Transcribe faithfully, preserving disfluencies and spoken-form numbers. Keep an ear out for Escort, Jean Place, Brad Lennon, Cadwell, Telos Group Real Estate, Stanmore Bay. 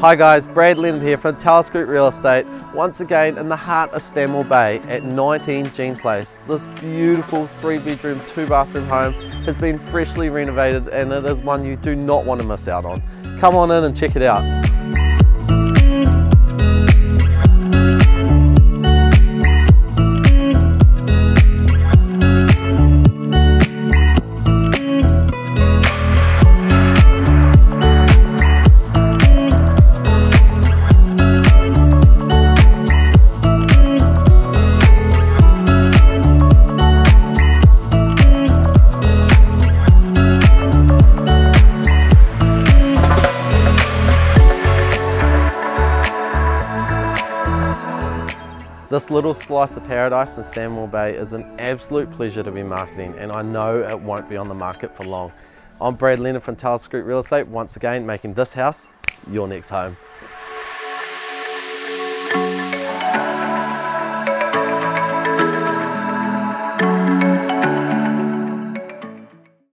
Hi guys, Brad Lennon here from Telos Group Real Estate, once again in the heart of Stanmore Bay at nineteen Jean Place. This beautiful three bedroom, two bathroom home has been freshly renovated and it is one you do not want to miss out on. Come on in and check it out. This little slice of paradise in Stanmore Bay is an absolute pleasure to be marketing, and I know it won't be on the market for long. I'm Brad Lennon from Telos Group Real Estate, once again making this house your next home.